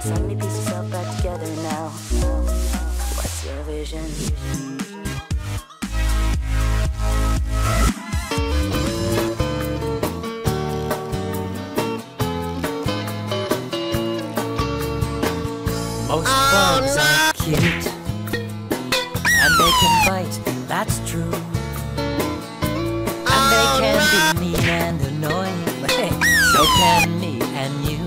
So many pieces are back together now. What's your vision? Most bugs are cute, and they can bite, that's true. And they can be mean and annoying, so can me and you.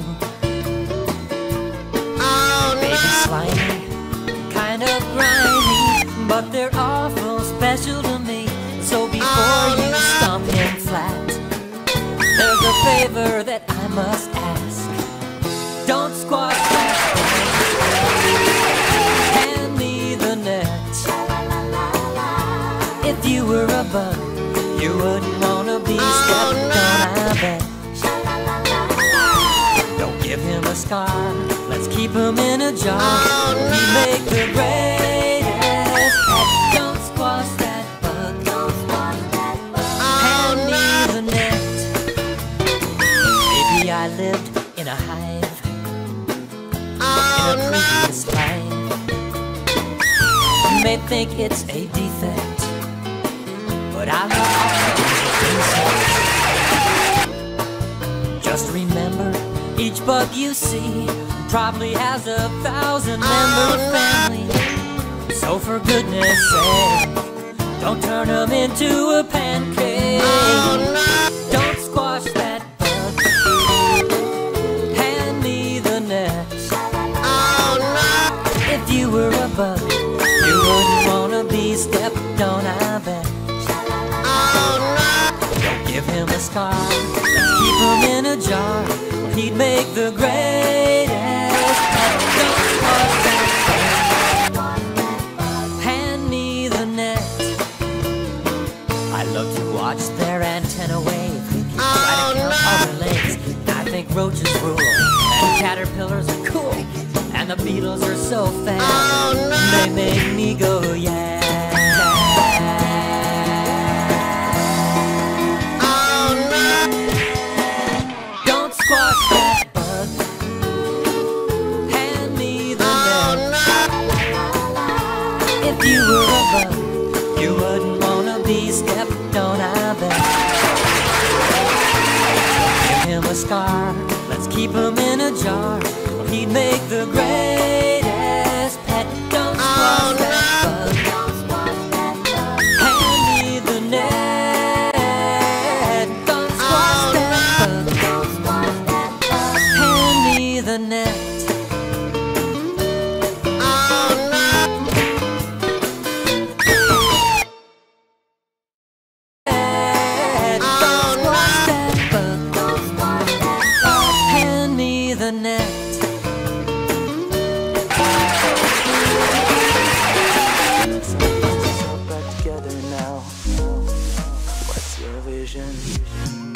Baby slimy, kind of grimy, but they're awful special to me. So before you stomp him flat, there's a favor that I must ask. Don't squash that. Hand me the net. If you were a bug, you wouldn't wanna be stepped on, I bet. Don't give him a scar, let's keep him in a jar. We make the greatest pet. Don't squash that bug. Hand me the net. Maybe I lived in a hive, in a previous life. You may think it's a defect, but I love all kinds of insects. Just remember, each bug you see probably has 1,000-member family. So for goodness sake, don't turn them into a pancake. Don't squash that bug. Hand me the net. If you were a bug, you wouldn't wanna be stepped on, I bet. Don't give him a scar, let's keep him in a jar. He'd make the greatest pet. Don't squash that bug. Hand me the net. I love to watch their antenna wave. Try to count other legs. I think roaches rule, and caterpillars are cool, and the beetles are so fast, they make me go, yeah. Don't squash that bug. Hand me the net. If you were a bug, you wouldn't wanna be stepped on, I bet. Give him a scar, let's keep him in a jar. He'd make the greatest pet. Don't squash that bug. Hand me the net. Don't squash that bug. Hand me the net. Don't squash that bug. Hand me the net. Now, what's your vision?